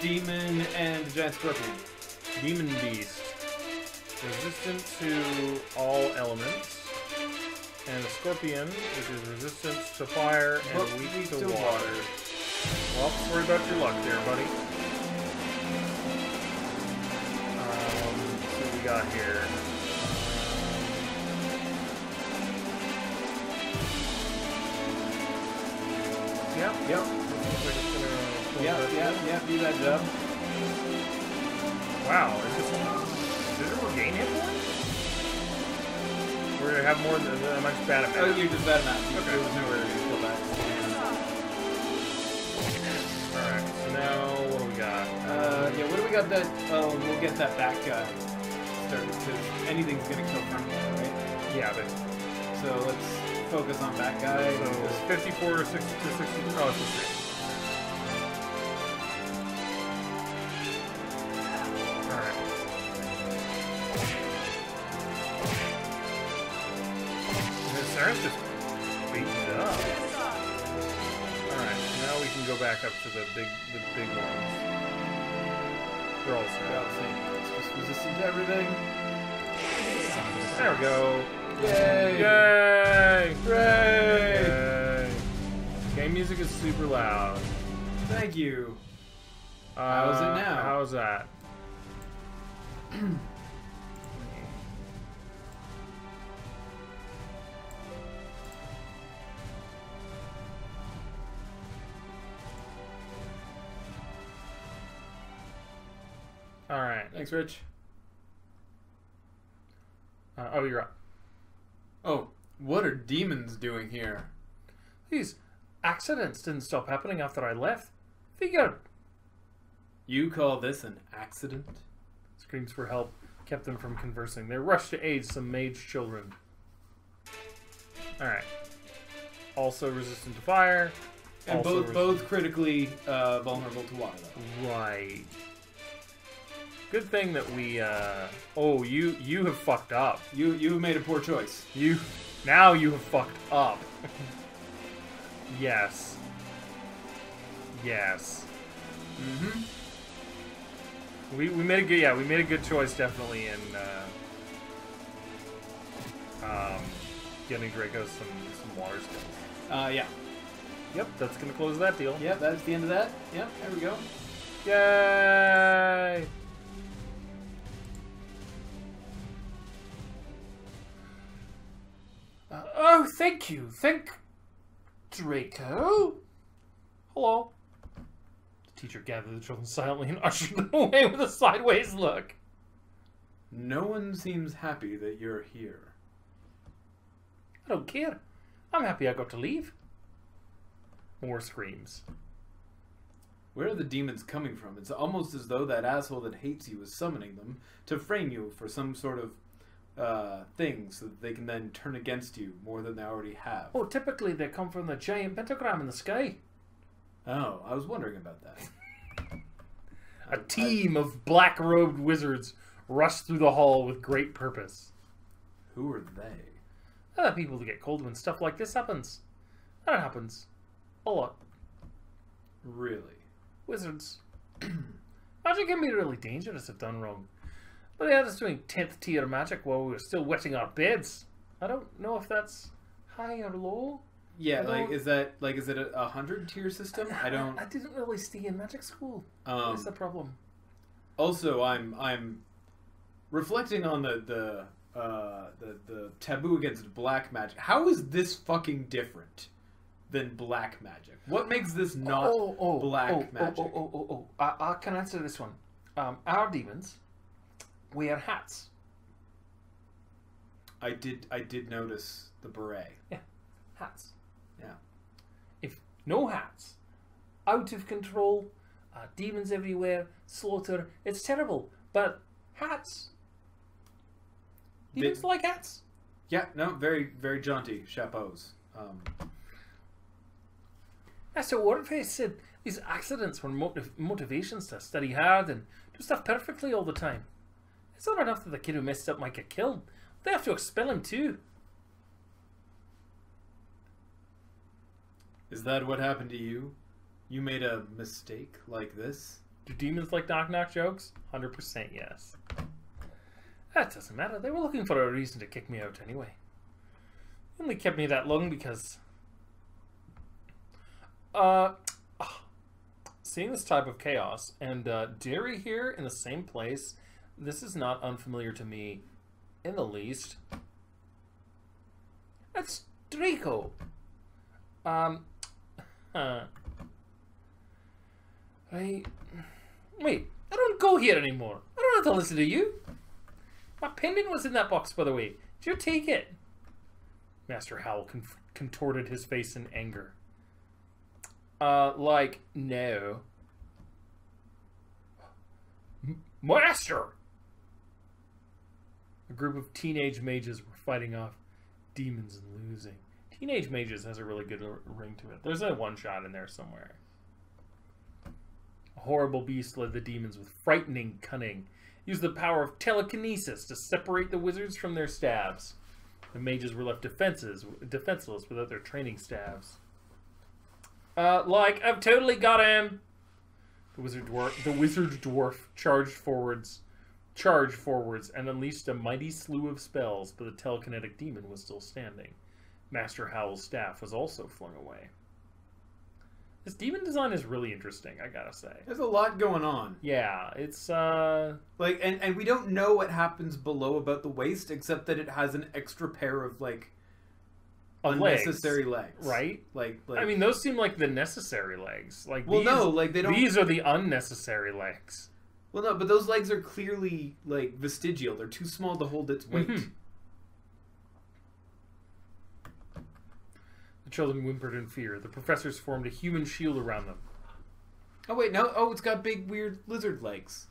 Demon and the Giant Scorpion. Demon Beast. Resistant to all elements. And the Scorpion, which is resistant to fire and weak to water. Well, don't worry about your luck there, buddy. Let's see what we got here. Yep. Yep, do that job. Wow, is this... Did it regain hit points? We're going to have more than... I'm just bad at math. Oh, you're just bad at math. Okay. There was nowhere to go back. Alright, so now, what do we got? Yeah, what do we got that... Oh, we'll get that back guy. Because anything's going to kill from here, right? Yeah, but... So, let's... focus on that guy. So it's 54 to 60 to 60. Oh, it's okay. Alright. And Saren's just beaten up. Alright, now we can go back up to the big ones. They're all the same. It's just resistant to everything. There we go. Yay! Yay! Hooray! Yay! Game music is super loud. Thank you. How's it now? How's that? All right. Thanks, Rich. Oh, you're up. Oh, what are demons doing here? These accidents didn't stop happening after I left. Figure. You call this an accident? Screams for help kept them from conversing. They rushed to aid some mage children. Alright. Also resistant to fire. And both critically vulnerable to water. Though. Right. Good thing that we, oh, you have fucked up. You made a poor choice. Now you have fucked up. Yes. Yes. Mm-hmm. We made a good choice, definitely, in, getting Draco some water skills. Yeah. Yep, that's gonna close that deal. Yep, that's the end of that. Yep, there we go. Yay! Oh, thank you. Thank Draco. Hello. The teacher gathered the children silently and ushered them away with a sideways look. No one seems happy that you're here. I don't care. I'm happy I got to leave. More screams. Where are the demons coming from? It's almost as though that asshole that hates you is summoning them to frame you for some sort of things so that they can then turn against you more than they already have. Oh, typically they come from the giant pentagram in the sky. Oh, I was wondering about that. A team of black-robed wizards rushed through the hall with great purpose. Who are they? Other people that get cold when stuff like this happens. That happens. A lot. Really? Wizards. Magic can be really dangerous if done wrong. But they had us doing 10th tier magic while we were still wetting our beds. I don't know if that's high or low. Yeah, like is it a 100 tier system? I didn't really stay in magic school. That's the problem. Also, I'm reflecting on the taboo against black magic. How is this fucking different than black magic? What makes this not black magic? I can answer this one. Our demons wear hats. I did notice the beret. Yeah, hats. Yeah. If no hats, out of control, demons everywhere, slaughter. It's terrible. But hats. Demons like hats. Yeah. No. Very, very jaunty chapeaus. That's what Warface said. These accidents were motivations to study hard and do stuff perfectly all the time. It's not enough that the kid who messed up might get killed. They have to expel him too. Is that what happened to you? You made a mistake like this? Do demons like knock-knock jokes? 100% yes. That doesn't matter. They were looking for a reason to kick me out anyway. They only kept me that long because... seeing this type of chaos and dairy here in the same place, this is not unfamiliar to me in the least. That's Draco. Wait, I don't go here anymore. I don't have to listen to you. My pendant was in that box, by the way. Did you take it? Master Howell contorted his face in anger. Like, no. Master! A group of teenage mages were fighting off demons and losing. Teenage mages has a really good ring to it. There's a one-shot in there somewhere. A horrible beast led the demons with frightening cunning. Used the power of telekinesis to separate the wizards from their staves. The mages were left defenseless without their training staves. Like, I've totally got him. The wizard dwarf charged forwards, and unleashed a mighty slew of spells, but the telekinetic demon was still standing. Master Howell's staff was also flung away. This demon design is really interesting, I gotta say. There's a lot going on. Yeah, it's, like, and we don't know what happens below about the waist, except that it has an extra pair of, like... unnecessary legs, right? Like, I mean, those seem like the necessary legs. Like, well, no, like they don't. These are the unnecessary legs. Well, no, but those legs are clearly like vestigial. They're too small to hold its weight. Mm-hmm. The children whimpered in fear. The professors formed a human shield around them. Oh wait, no. Oh, it's got big, weird lizard legs.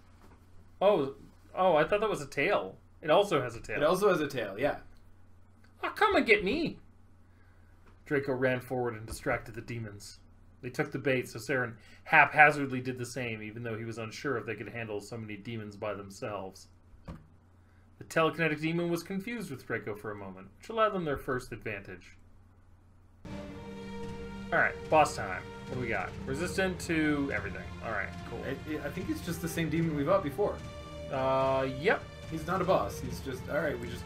Oh, I thought that was a tail. It also has a tail. It also has a tail. Yeah. Oh, come and get me. Draco ran forward and distracted the demons. They took the bait, so Saren haphazardly did the same, even though he was unsure if they could handle so many demons by themselves. The telekinetic demon was confused with Draco for a moment, which allowed them their first advantage. Alright, boss time. What do we got? Resistant to everything. Alright, cool. I think it's just the same demon we fought before. Yep. He's not a boss. He's just, alright, we just...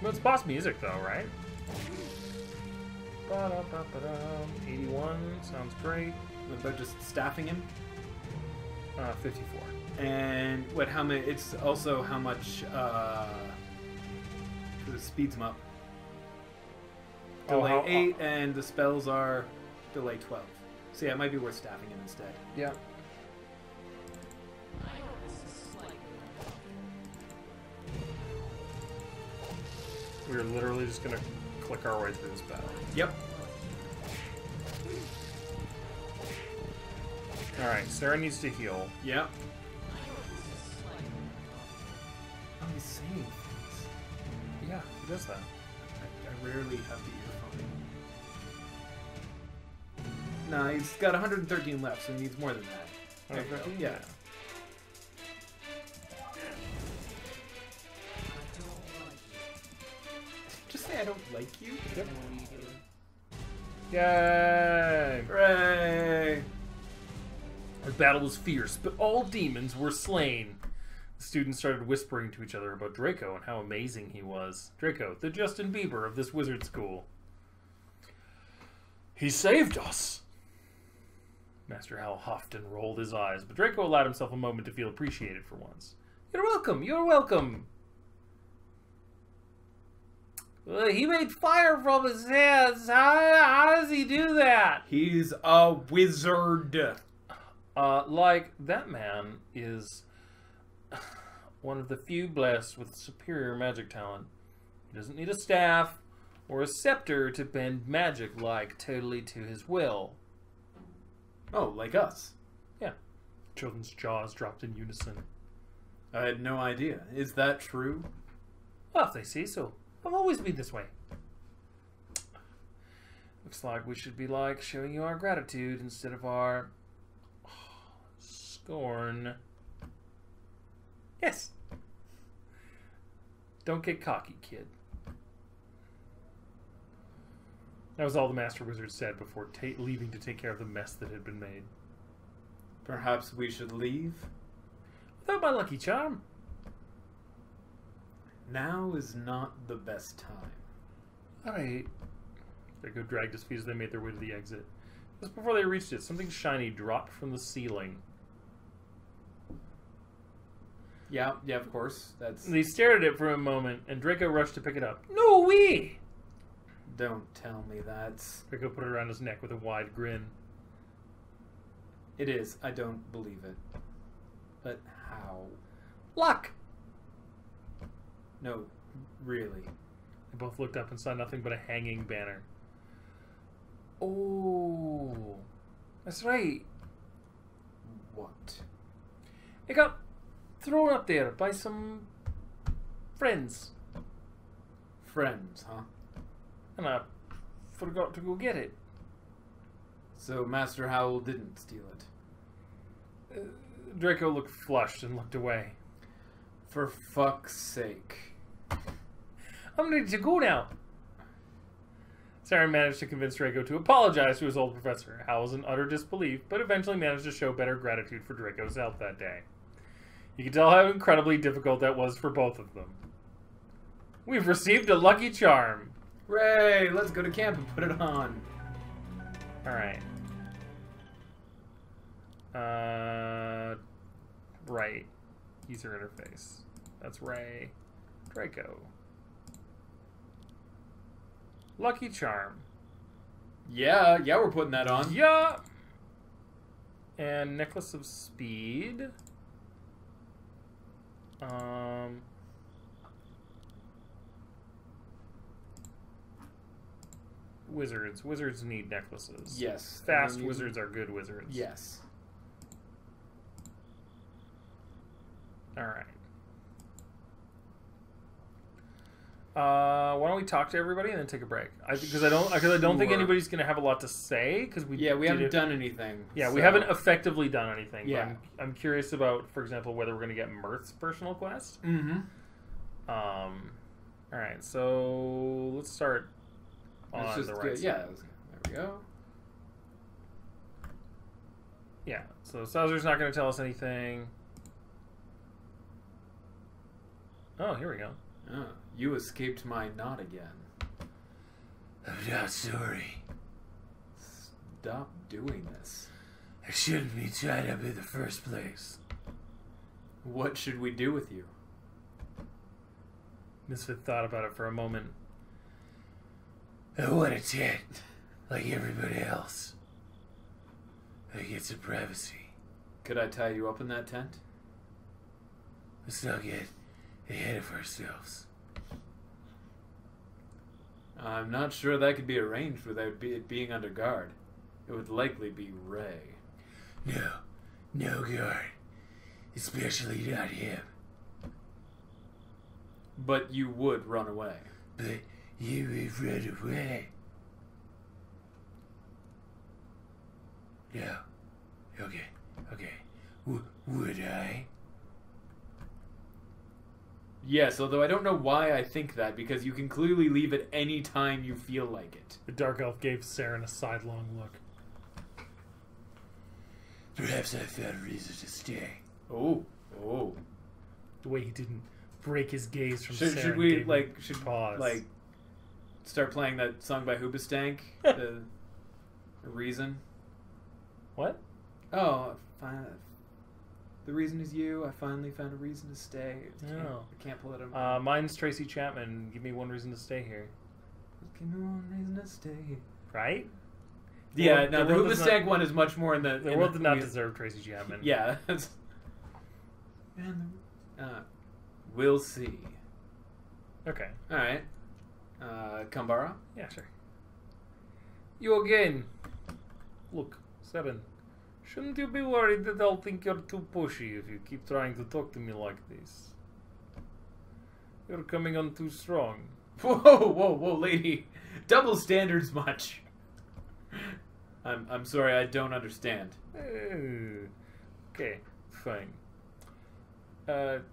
Well, it's boss music, though, right? 81 sounds great. What about just staffing him? 54. And what? How many? It's also how much? It speeds him up. Delay 8, and the spells are delay 12. So yeah, it might be worth staffing him instead. Yeah. We're literally just gonna click our way through this battle. Yep. Alright, Saren needs to heal. Yep. Oh, he's saying things. Yeah, he does that. I rarely have the earphone. Nah, he's got 113 left, so he needs more than that. Okay. Yeah. I don't like you. Yep. Yay! Hooray! The battle was fierce, but all demons were slain. The students started whispering to each other about Draco and how amazing he was. Draco, the Justin Bieber of this wizard school. He saved us! Master Howell huffed and rolled his eyes, but Draco allowed himself a moment to feel appreciated for once. You're welcome! You're welcome! He made fire from his hands. How does he do that? He's a wizard. Like, that man is one of the few blessed with superior magic talent. He doesn't need a staff or a scepter to bend magic, like, totally to his will. Oh, like us. Yeah. Children's jaws dropped in unison. I had no idea. Is that true? Well, if they say so. I've always been this way. Looks like we should be, like, showing you our gratitude instead of our scorn. Yes. Don't get cocky, kid. That was all the Master Wizard said before leaving to take care of the mess that had been made. Perhaps we should leave? Without my lucky charm. Now is not the best time. Alright. Draco dragged his feet as they made their way to the exit. Just before they reached it, something shiny dropped from the ceiling. Yeah, of course. That's... They stared at it for a moment, and Draco rushed to pick it up. No way! Don't tell me that. Draco put it around his neck with a wide grin. It is. I don't believe it. But how? Luck! No, really. They both looked up and saw nothing but a hanging banner. Oh, that's right. What? It got thrown up there by some friends. Friends, huh? And I forgot to go get it. So Master Howell didn't steal it? Draco looked flushed and looked away. For fuck's sake. I'm ready to go now. Saren managed to convince Draco to apologize to his old professor. Hal was in utter disbelief, but eventually managed to show better gratitude for Draco's help that day. You could tell how incredibly difficult that was for both of them. We've received a lucky charm. Hooray! Let's go to camp and put it on. Alright. Right. User interface. That's Ray. Draco. Lucky charm. Yeah, we're putting that on. Yeah. And necklace of speed. Wizards. Wizards need necklaces. Yes. Fast wizards are good wizards. Yes. All right. Why don't we talk to everybody and then take a break? Because I don't think anybody's gonna have a lot to say because we haven't done anything. Yeah, so. We haven't effectively done anything. Yeah, I'm curious about, for example, whether we're gonna get Mirth's personal quest. Mm-hmm. All right, so let's start on the right side. Yeah, there we go. Yeah. So Sauzer's not gonna tell us anything. Oh, here we go. Oh, you escaped my knot again. I'm not sorry. Stop doing this. I shouldn't be tied up in the first place. What should we do with you? Misfit thought about it for a moment. I want a tent, like everybody else. I get some privacy. Could I tie you up in that tent? Let's not get ahead of ourselves. I'm not sure that could be arranged without it being under guard. It would likely be Ray. No guard. Especially not him. But you would run away. But you would run away. No. Okay. Would I? Yes, although I don't know why I think that, because you can clearly leave at any time you feel like it. The Dark Elf gave Saren a sidelong look. Perhaps I found a reason to stay. Oh. The way he didn't break his gaze from Saren. Should we, pause. Start playing that song by Hoobastank? The reason? What? Oh, fine. The reason is you. I finally found a reason to stay. I can't pull it out. Mine's Tracy Chapman. Give me one reason to stay here. Give me one reason to stay here. Right? Yeah, no, the Hoobastank one is much more in the... The world did not deserve Tracy Chapman. Yeah. We'll see. Okay. All right. Kambara? Yeah, sure. You again. Look, 7. Shouldn't you be worried that I'll think you're too pushy if you keep trying to talk to me like this? You're coming on too strong. Whoa, lady. Double standards much. I'm sorry, I don't understand. Okay, fine. That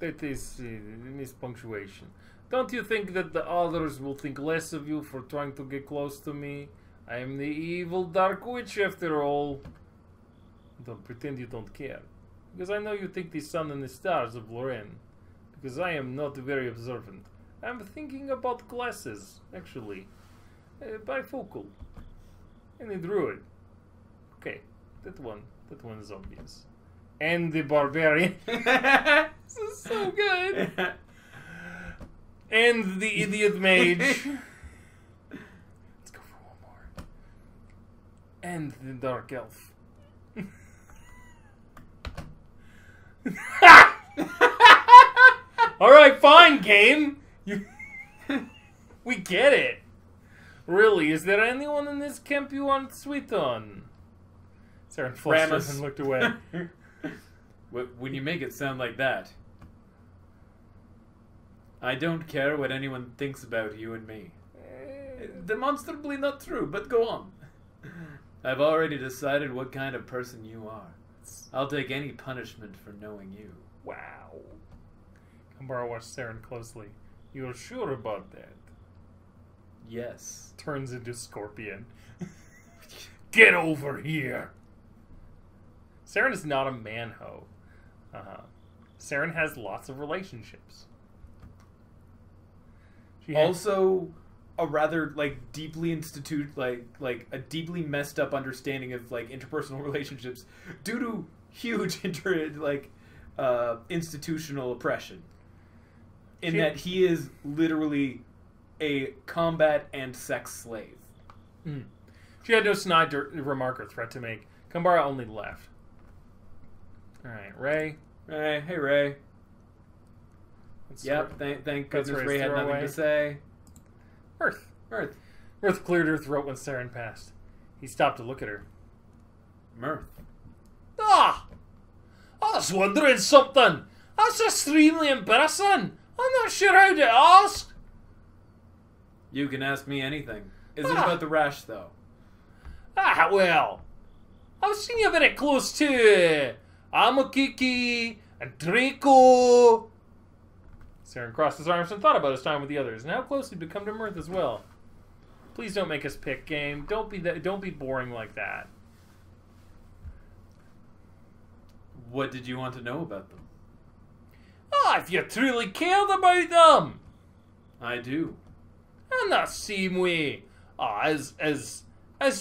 is mispunctuation. Don't you think that the others will think less of you for trying to get close to me? I am the evil Dark Witch, after all. Don't pretend you don't care. Because I know you take the sun and the stars of Loren. Because I am not very observant. I'm thinking about glasses, actually. Bifocal. And a druid. Okay, that one is obvious. And the barbarian. This is so good. And the idiot mage. Let's go for one more. And the dark elf. Alright, fine, game. We get it. Really, is there anyone in this camp you aren't sweet on? Saren flushed and looked away. When you make it sound like that. I don't care what anyone thinks about you and me. Demonstrably not true, but go on. I've already decided what kind of person you are. I'll take any punishment for knowing you. Wow. Kambara watched Saren closely. You're sure about that? Yes. Turns into Scorpion. Get over here! Saren is not a man-ho. Saren has lots of relationships. She also a rather like deeply a deeply messed up understanding of like interpersonal relationships due to huge institutional oppression. In that he is literally a combat and sex slave. Mm. She had no snide remark or threat to make. Kambara only left. Alright, Ray. Ray, hey Ray. Yep, thank goodness Ray had nothing to say. Mirth. Mirth. Mirth cleared her throat when Saren passed. He stopped to look at her. Mirth. Ah! I was wondering something. That's extremely embarrassing. I'm not sure how to ask. You can ask me anything. Is it about the rash, though? Ah, well. I've seen you very close to Emukiki and Draco. Saren crossed his arms and thought about his time with the others, and how close he'd become to Mirth as well. Please don't make us pick, game. Don't be boring like that. What did you want to know about them? Ah, if you truly cared about them. I do. In the same way, as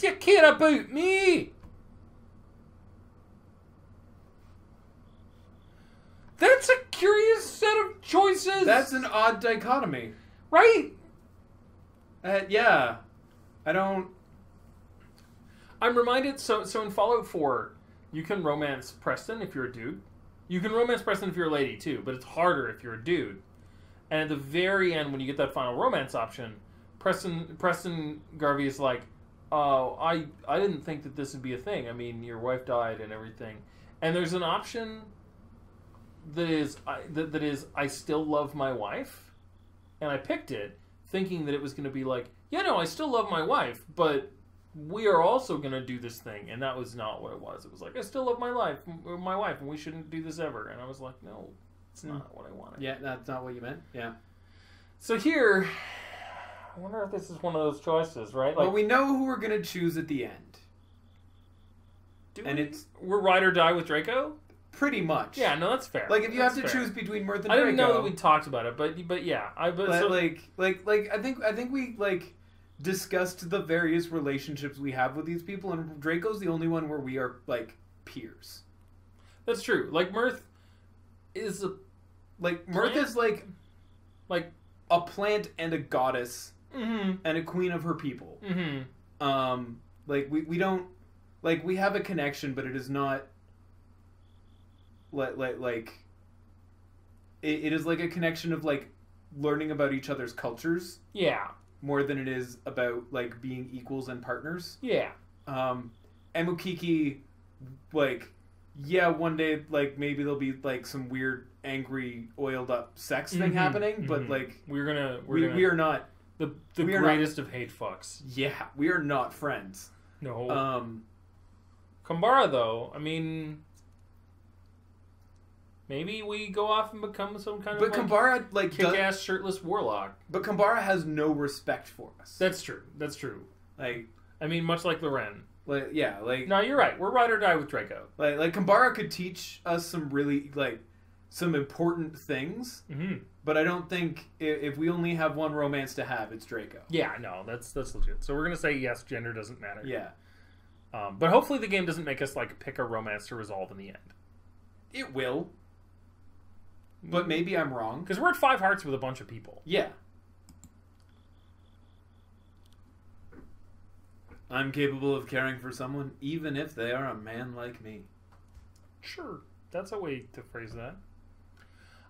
you care about me. That's a curious set of choices. That's an odd dichotomy. Right? Yeah. I don't... I'm reminded, so in Fallout 4, you can romance Preston if you're a dude. You can romance Preston if you're a lady, too, but it's harder if you're a dude. And at the very end, when you get that final romance option, Preston Garvey is like, oh, I didn't think that this would be a thing. I mean, your wife died and everything. And there's an option... That is, I still love my wife, and I picked it, thinking that it was going to be like, yeah, no, I still love my wife, but we are also going to do this thing, and that was not what it was. It was like, I still love my wife, and we shouldn't do this ever. And I was like, no, it's not what I wanted. Yeah, that's not what you meant. Yeah. So here, I wonder if this is one of those choices, right? Like, well, we know who we're going to choose at the end, we're ride or die with Draco. Pretty much. Yeah, no, that's fair. Like, if you have to choose between Mirth and Draco... I didn't know that we talked about it, but yeah. I think we, like, discussed the various relationships we have with these people, and Draco's the only one where we are, like, peers. That's true. Like, Mirth is a... Like, Mirth is, like a plant and a goddess and a queen of her people. Like, we don't... Like, we have a connection, but it is not... It is like a connection of like learning about each other's cultures. Yeah. More than it is about like being equals and partners. Yeah. Emukiki, like, yeah, one day like maybe there'll be like some weird angry oiled up sex thing happening, but like we are not the greatest of hate fucks. Yeah, we are not friends. No. Kambara though, I mean. Maybe we go off and become some kind of Kambara, like kick-ass shirtless warlock. But Kambara has no respect for us. That's true. That's true. Like, I mean, much like Loren. Like, yeah, like... No, you're right. We're ride or die with Draco. Like Kambara could teach us some really, like, some important things, but I don't think if we only have one romance to have, it's Draco. Yeah, no, that's legit. So we're going to say, yes, gender doesn't matter. Yeah. But hopefully the game doesn't make us, like, pick a romance to resolve in the end. It will. But maybe I'm wrong. Because we're at 5 hearts with a bunch of people. Yeah. I'm capable of caring for someone, even if they are a man like me. Sure. That's a way to phrase that.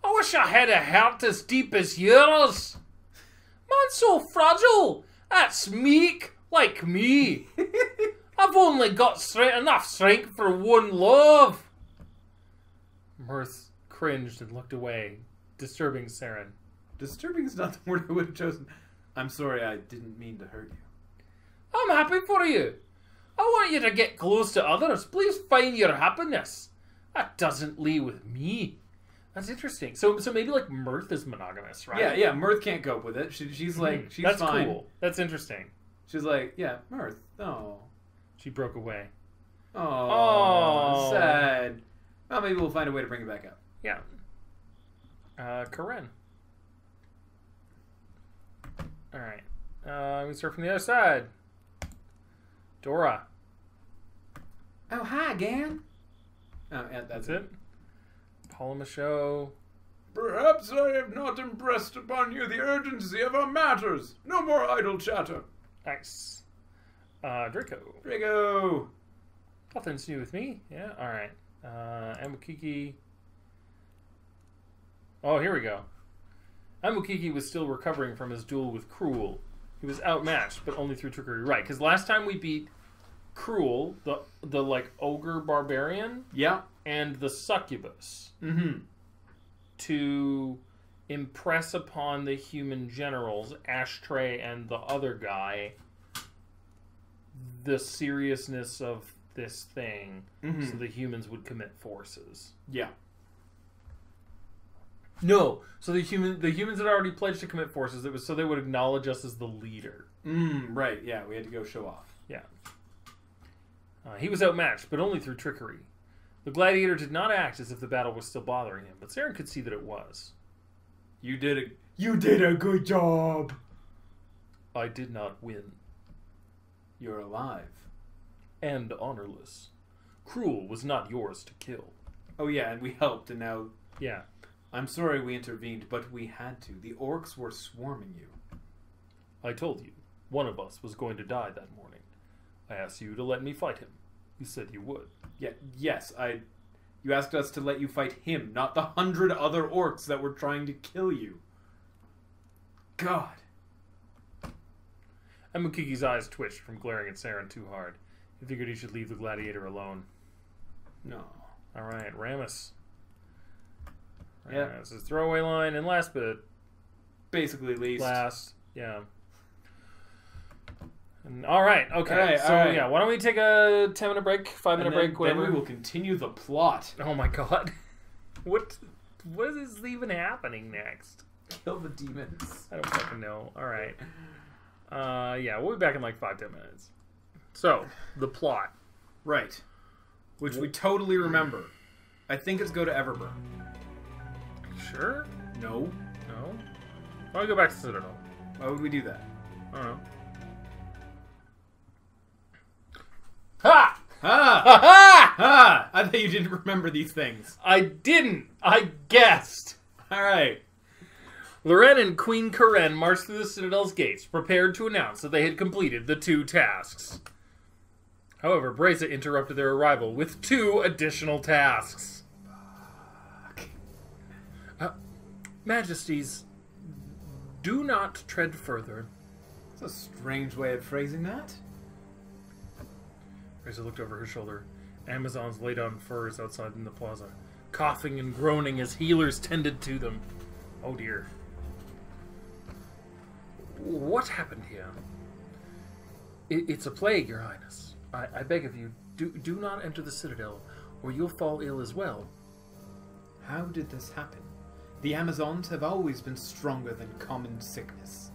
I wish I had a heart as deep as yours. Man, so fragile. That's meek, like me. I've only got enough strength for one love. Mirth cringed and looked away, disturbing Saren. Disturbing is not the word I would have chosen. I'm sorry, I didn't mean to hurt you. I'm happy for you. I want you to get close to others. Please find your happiness. That doesn't lie with me. That's interesting. So maybe like Mirth is monogamous, right? Yeah, yeah. Mirth can't cope with it. She's like, she's that's fine. That's cool. That's interesting. She's like, yeah, Mirth. No. She broke away. Oh, sad. Well, maybe we'll find a way to bring it back up. Yeah. Karen. All right. We start from the other side. Dora. Oh, hi, Gan. Oh, yeah, that's it. Apollo Macho. Perhaps I have not impressed upon you the urgency of our matters. No more idle chatter. Nice. Draco. Draco. Nothing's new with me. Yeah, all right. Emukiki. Oh, here we go. Emukiki was still recovering from his duel with Cruel. He was outmatched, but only through trickery. Right, because last time we beat Cruel, the like ogre barbarian, yeah, and the succubus, to impress upon the human generals, Ashtray and the other guy, the seriousness of this thing, so the humans would commit forces. Yeah. No, so the humans had already pledged to commit forces. It was so they would acknowledge us as the leader. Right, yeah, we had to go show off. Yeah. He was outmatched, but only through trickery. The gladiator did not act as if the battle was still bothering him, but Saren could see that it was. You did a good job. I did not win. You're alive. And honorless. Cruel was not yours to kill. Oh yeah, and we helped, and now... Yeah. I'm sorry we intervened, but we had to. The orcs were swarming you. I told you, one of us was going to die that morning. I asked you to let me fight him. You said you would. Yeah, yes, you asked us to let you fight him, not the 100 other orcs that were trying to kill you. God. Emukiki's eyes twitched from glaring at Saren too hard. He figured he should leave the gladiator alone. No. All right, Ramus. Yeah, it's a throwaway line, and last but basically least. Last, yeah. And, all right, okay. All right, so yeah, why don't we take a 10-minute break, 5-minute break, whatever. Then we will continue the plot. Oh my god, what is even happening next? Kill the demons. I don't fucking know. All right. Yeah, we'll be back in like 5–10 minutes. So the plot, right? Which we totally remember. I think it's go to Everburn. Sure? No. No? Why don't we go back to Citadel? Why would we do that? I don't know. Ha! Ha! Ha! Ha! Ha! I thought you didn't remember these things. I didn't! I guessed! Alright. Loren and Queen Karen marched through the Citadel's gates, prepared to announce that they had completed the 2 tasks. However, Brizza interrupted their arrival with 2 additional tasks. Majesties, do not tread further. That's a strange way of phrasing that. Brizza looked over her shoulder. Amazons laid on furs outside in the plaza, coughing and groaning as healers tended to them. Oh dear. What happened here? It's a plague, Your Highness. I beg of you, do not enter the Citadel, or you'll fall ill as well. How did this happen? The Amazons have always been stronger than common sickness.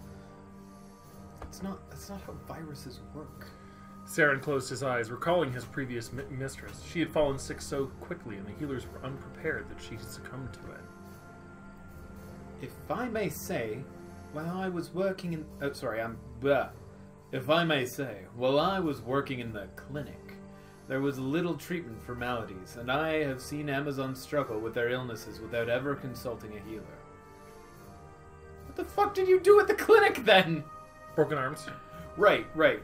That's not how viruses work. Saren closed his eyes, recalling his previous mistress. She had fallen sick so quickly, and the healers were unprepared that she had succumbed to it. If I may say, while I was working in... Oh, sorry, I'm... If I may say, while I was working in the clinic, there was little treatment for maladies, and I have seen Amazons struggle with their illnesses without ever consulting a healer. What the fuck did you do at the clinic, then? Broken arms. Right, right.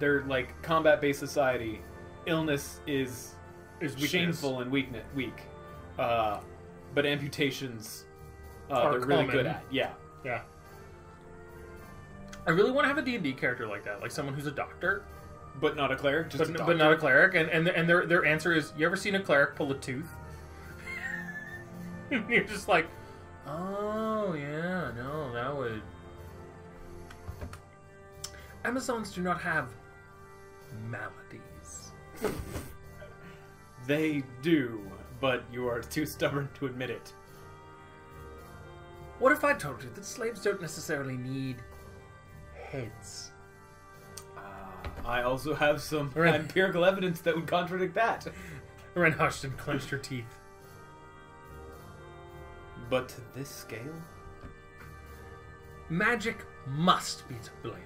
They're like combat-based society. Illness is shameful and weak. But amputations, they're really good at. Yeah. Yeah. I really want to have a D&D character like that, like someone who's a doctor, but not a cleric. Just a doctor. But not a cleric. And their answer is, you ever seen a cleric pull a tooth? And you're just like, oh yeah, no, that would. Amazons do not have maladies. They do, but you are too stubborn to admit it. What if I told you that slaves don't necessarily need heads? I also have some empirical evidence that would contradict that. Ren hushed and clenched her teeth. But to this scale? Magic must be to blame.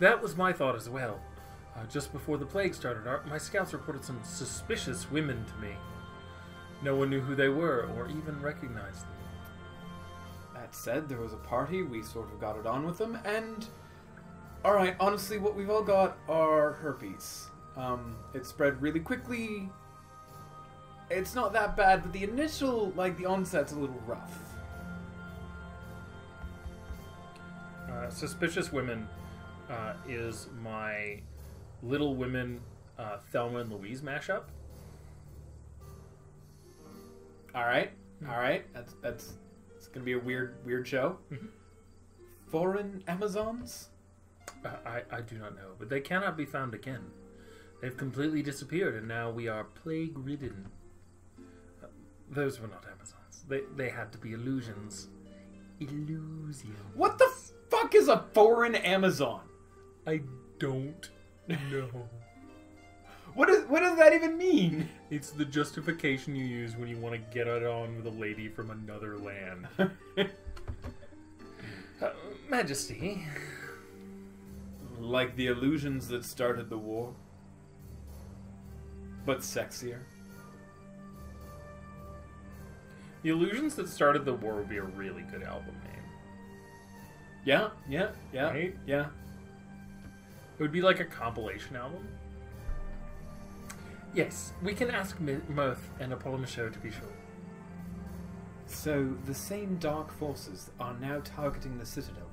That was my thought as well. Just before the plague started, my scouts reported some suspicious women to me. No one knew who they were or even recognized them. That said, there was a party, we sort of got it on with them, and... Alright, honestly, what we've all got are herpes. It spread really quickly. It's not that bad, but the initial, like, the onset's a little rough. Suspicious Women is my Little Women Thelma and Louise mashup. Alright, alright. That's it's gonna be a weird show. Foreign Amazons? I do not know, but they cannot be found again. They've completely disappeared, and now we are plague-ridden. Those were not Amazons. They had to be illusions. Illusions. What the fuck is a foreign Amazon? I don't know. What does that even mean? It's the justification you use when you want to get it on with a lady from another land. Majesty. Like the illusions that started the war, but sexier. The Illusions That Started the War would be a really good album name. Yeah, yeah, yeah, right? Yeah. It would be like a compilation album. Yes, we can ask Mirth and Apollo Macho to be sure. So, the same dark forces are now targeting the Citadel.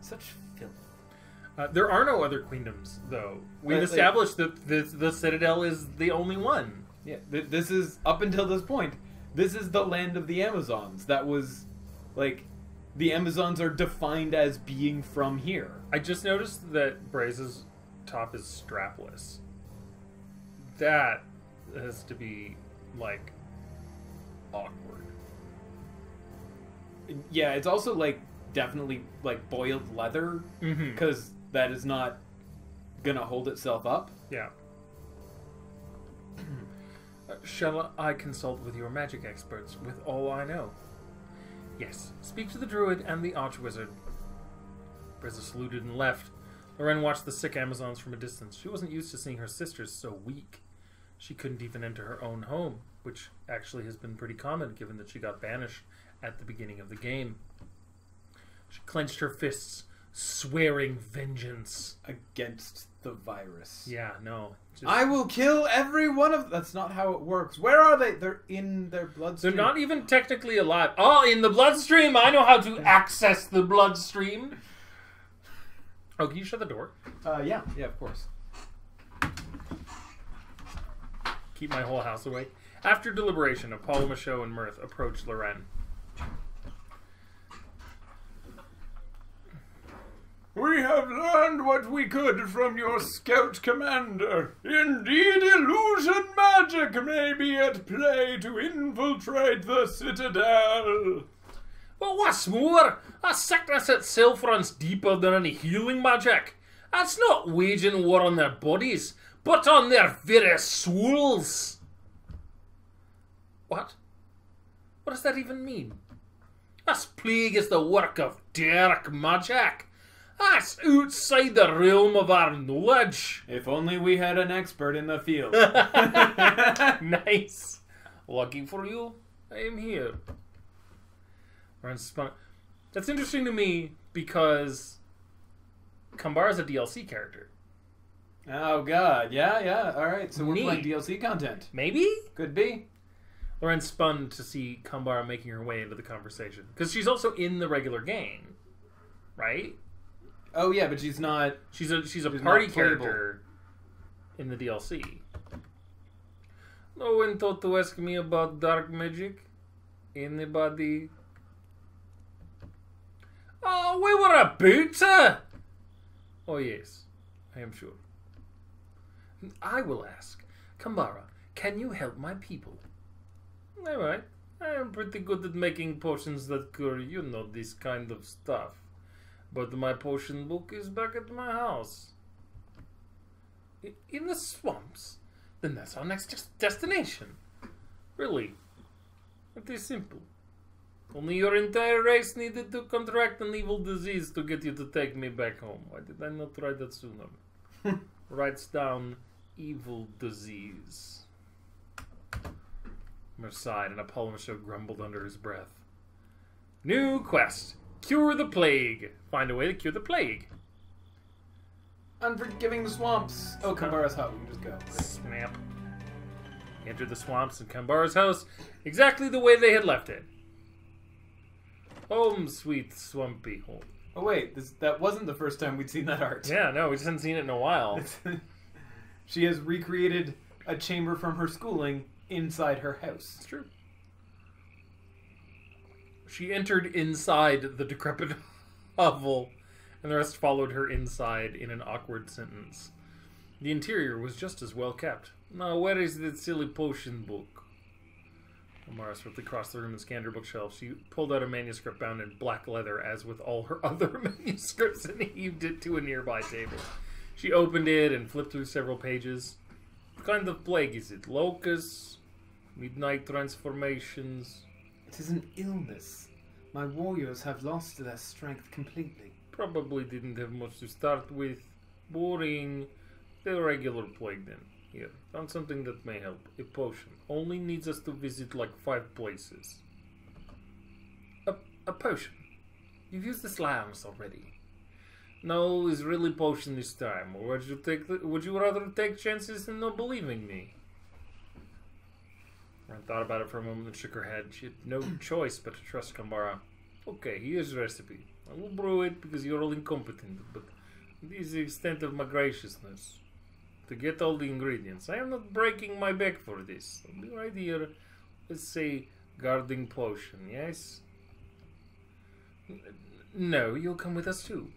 Such filth. There are no other queendoms, though. We've established that the Citadel is the only one. Yeah, this is, up until this point... This is the land of the Amazons. That was, like, the Amazons are defined as being from here. I just noticed that Brizza's top is strapless. That has to be, like, awkward. Yeah, it's also, like, definitely, like, boiled leather. Because that is not gonna hold itself up. Yeah. Shall I consult with your magic experts with all I know? Yes. Speak to the druid and the archwizard. Brizza saluted and left. Loren watched the sick Amazons from a distance. She wasn't used to seeing her sisters so weak. She couldn't even enter her own home, which actually has been pretty common given that she got banished at the beginning of the game. She clenched her fists, swearing vengeance. Against the virus. Yeah, no. Just... I will kill every one of... That's not how it works. Where are they? They're in their bloodstream. They're not even technically alive. Oh, in the bloodstream! I know how to access the bloodstream. Oh, can you shut the door? Yeah. Yeah, of course. Keep my whole house awake. After deliberation, Apollo Macho and Mirth approached Loren. We have learned what we could from your scout commander. Indeed, illusion magic may be at play to infiltrate the Citadel. But what's more, a sickness itself runs deeper than any healing magic. It's not waging war on their bodies, but on their very souls. What? What does that even mean? This plague is the work of dark magic. That's outside the realm of our knowledge. If only we had an expert in the field. Nice. Lucky for you, I am here. That's interesting to me because Kambara is a DLC character. Oh, God. Yeah, yeah. All right. So we're playing DLC content. Maybe? Could be. Loren spun to see Kambara making her way into the conversation. Because she's also in the regular game, right? Oh, yeah, but she's not... She's a party character in the DLC. No one thought to ask me about dark magic. Anybody? Oh, we were a booter! Oh, yes. I am sure. I will ask. Kambara, can you help my people? Alright. I am pretty good at making potions that cure, you know, this kind of stuff. But my potion book is back at my house. In the swamps? Then that's our next destination. Really. It is simple. Only your entire race needed to contract an evil disease to get you to take me back home. Why did I not try that sooner? Writes down evil disease. Mir sighed, and Apollo Macho grumbled under his breath. New quest. Cure the plague. Find a way to cure the plague. Unforgiving the swamps. Oh, Kambara's house. We can just go. Right. Snap. Enter the swamps and Kambara's house exactly the way they had left it. Home, sweet swampy home. Oh, wait. That wasn't the first time we'd seen that art. Yeah, no, we just hadn't seen it in a while. She has recreated a chamber from her schooling inside her house. It's true. She entered inside the decrepit hovel, and the rest followed her inside in an awkward sentence. The interior was just as well kept. Now, where is that silly potion book? Amara swiftly crossed the room and scanned her bookshelf. She pulled out a manuscript bound in black leather, as with all her other manuscripts, and heaved it to a nearby table. She opened it and flipped through several pages. What kind of plague is it? Locusts? Midnight transformations? It is an illness. My warriors have lost their strength completely. Probably didn't have much to start with. Boring. The regular plague then. Here, found something that may help. A potion. Only needs us to visit like 5 places. A potion? You've used this lance already. No, it's really potion this time. Or would you rather take chances than not believing me? Loren thought about it for a moment and shook her head. She had no choice but to trust Kambara. Okay, here's the recipe. I will brew it because you're all incompetent, but this is the extent of my graciousness. To get all the ingredients. I am not breaking my back for this. I'll be right here. Let's say guarding potion, yes? No, you'll come with us too.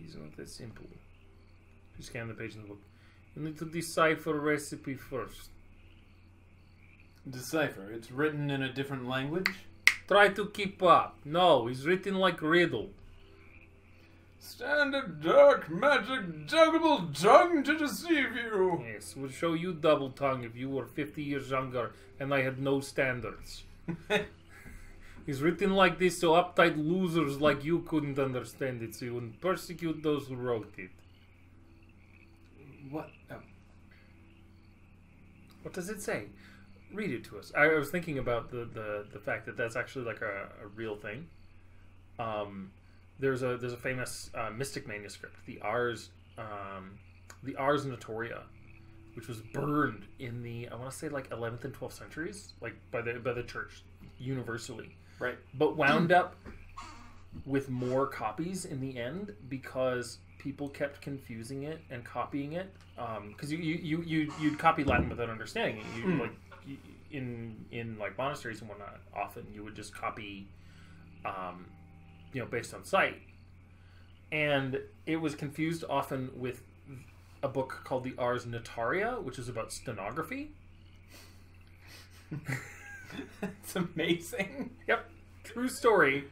It's not that simple. She scanned the page in the book. You need to decipher recipe first. Decipher? It's written in a different language? Try to keep up. No, it's written like riddle. Standard dark magic double tongue to deceive you. Yes, would show you double tongue if you were 50 years younger and I had no standards. It's written like this so uptight losers like you couldn't understand it, so you wouldn't persecute those who wrote it. What? Oh. What does it say? Read it to us. I was thinking about the fact that that's actually like a real thing. There's a famous mystic manuscript, the Ars Notoria, which was burned in the, I want to say, like 11th and 12th centuries, like by the church universally. Right. But wound up with more copies in the end because people kept confusing it and copying it, because you'd copy Latin without understanding it. You like in like monasteries and whatnot. Often you would just copy, you know, based on sight, and it was confused often with a book called the Ars Notaria, which is about stenography. It's amazing. Yep, true story.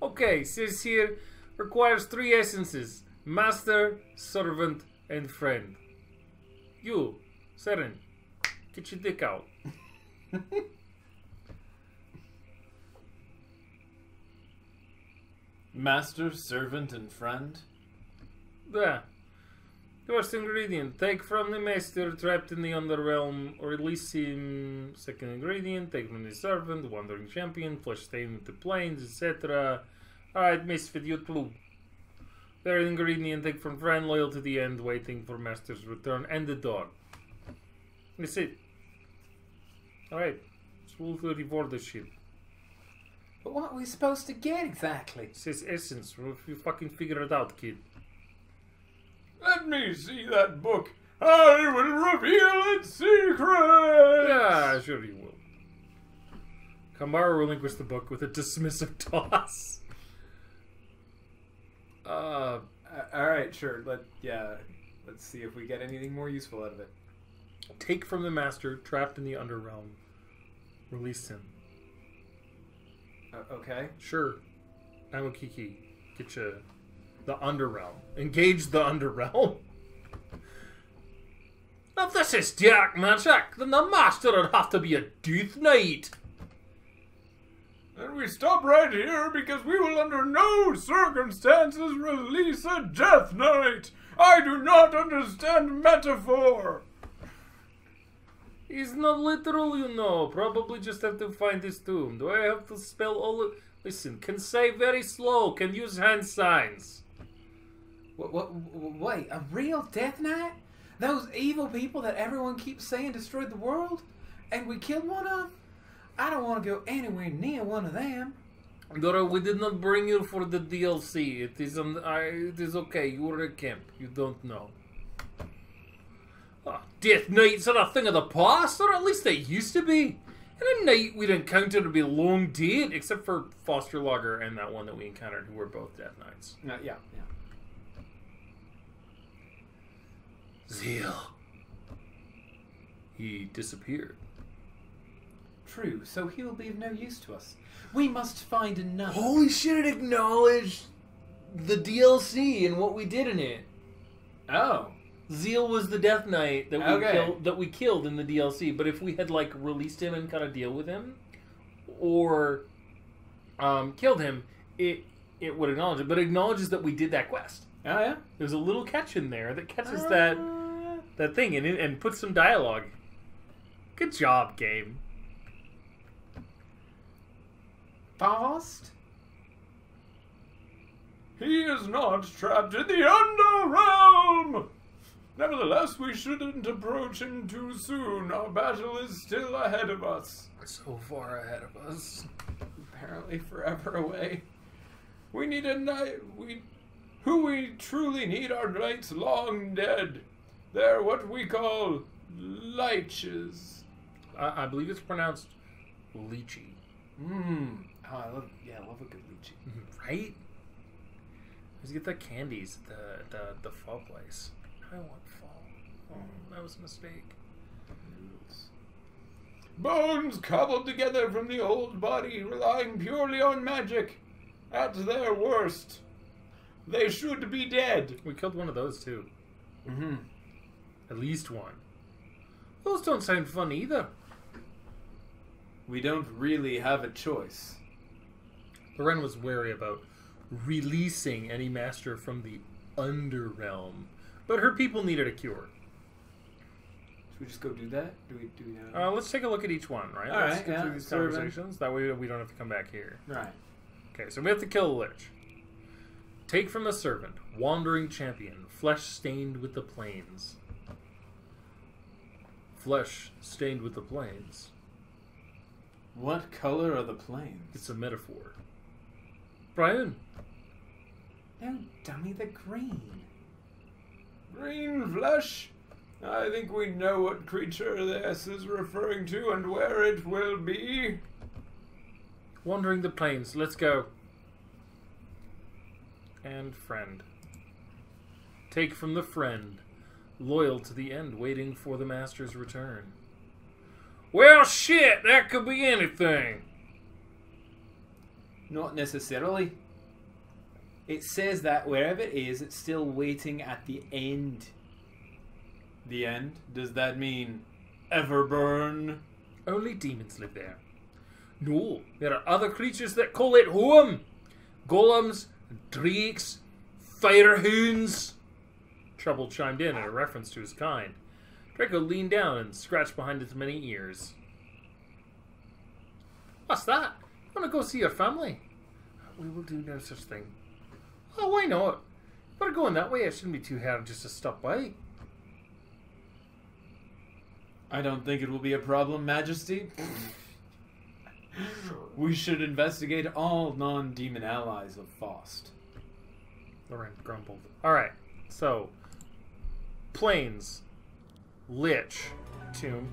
Okay, says here, requires 3 essences. Master, servant, and friend. You, Saren, get your dick out. Master, servant, and friend? Yeah. First ingredient, take from the master trapped in the underrealm, release him. Second ingredient, take from the servant, wandering champion, flesh stain with the plains, etc. Alright, misfit, you too. Third ingredient, take from friend, loyal to the end, waiting for master's return, and the dog. That's it. Alright, it's rule 34 this shit. But what are we supposed to get exactly? It says essence, if you fucking figure it out, kid. Let me see that book. I will reveal its secret. Yeah, sure you will. Kambara relinquished the book with a dismissive toss. Alright, sure. Let's see if we get anything more useful out of it. Take from the master, trapped in the underrealm. Release him. Okay. Sure. Emukiki, get you... the underrealm. Engage the underrealm. Now this is dark magic. Then the master would have to be a death knight. And we stop right here because we will under no circumstances release a death knight. I do not understand metaphor. It's not literal, you know. Probably just have to find his tomb. Do I have to spell all of... Listen, can say very slow, can use hand signs. Wait, a real death knight? Those evil people that everyone keeps saying destroyed the world? And we killed one of them? I don't want to go anywhere near one of them. Dora, we did not bring you for the DLC. It is okay, you were at camp. You don't know. Oh, death knights are a thing of the past, or at least they used to be. And a knight we'd encountered would be long dead, except for Foster Logger and that one that we encountered, who were both death knights. Yeah. Zeal. He disappeared. True, so he will be of no use to us. We must find another. Holy shit, it acknowledged the DLC and what we did in it. Oh. Zeal was the death knight that we killed in the DLC, but if we had like released him and cut a deal with him, or killed him, it would acknowledge it. But it acknowledges that we did that quest. Oh yeah, there's a little catch in there that catches that thing in it and puts some dialogue. Good job, game. Faust. He is not trapped in the underrealm. Nevertheless, we shouldn't approach him too soon. Our battle is still ahead of us. So far ahead of us. Apparently forever away. We need a knight. Who we truly need are knights long dead. They're what we call leeches. I believe it's pronounced lychee. Mmm. Oh, I love a good lychee. Right? I always get the candies at the fall place. I want fall. Oh, that was a mistake. Bones cobbled together from the old body, relying purely on magic. At their worst, they should be dead. We killed one of those too. Mm-hmm. At least one. Those don't sound fun either. We don't really have a choice. Loren was wary about releasing any master from the underrealm. But her people needed a cure. Should we just go do that? Do we know? Let's take a look at each one, right? Let's get through these conversations. That way we don't have to come back here. Right. Okay, so we have to kill a lich. Take from the servant, wandering champion, flesh stained with the plains. Flesh stained with the plains. What color are the plains? It's a metaphor. Brian. No, dummy, the green. Green flesh? I think we know what creature this is referring to and where it will be. Wandering the plains, let's go. And friend. Take from the friend, loyal to the end, waiting for the master's return. Well, shit, that could be anything. Not necessarily. It says that wherever it is, it's still waiting at the end. The end? Does that mean Everburn? Only demons live there. No, there are other creatures that call it home. Golems, drakes, firehounds. Trouble chimed in a reference to his kind. Draco leaned down and scratched behind his many ears. What's that? You want to go see your family? We will do no such thing. Oh, why not? If we're going that way, it shouldn't be too hard just to stop by. I don't think it will be a problem, Majesty. We should investigate all non-demon allies of Faust. Loren grumbled. Alright, so... Plains. Lich. Tomb.